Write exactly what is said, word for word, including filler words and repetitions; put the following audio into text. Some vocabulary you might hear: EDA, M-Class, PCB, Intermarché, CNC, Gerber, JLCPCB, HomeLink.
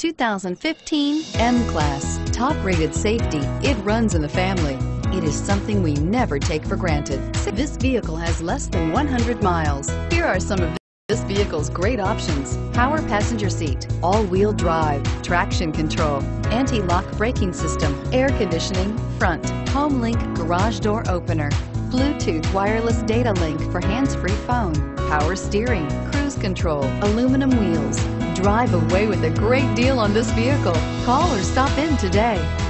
two thousand fifteen M-Class. Top-rated safety, it runs in the family. It is something we never take for granted. This vehicle has less than one hundred miles. Here are some of this vehicle's great options: power passenger seat, all-wheel drive, traction control, anti-lock braking system, air conditioning, front, HomeLink garage door opener, Bluetooth wireless data link for hands-free phone, power steering, cruise control, aluminum wheels. Drive away with a great deal on this vehicle. Call or stop in today.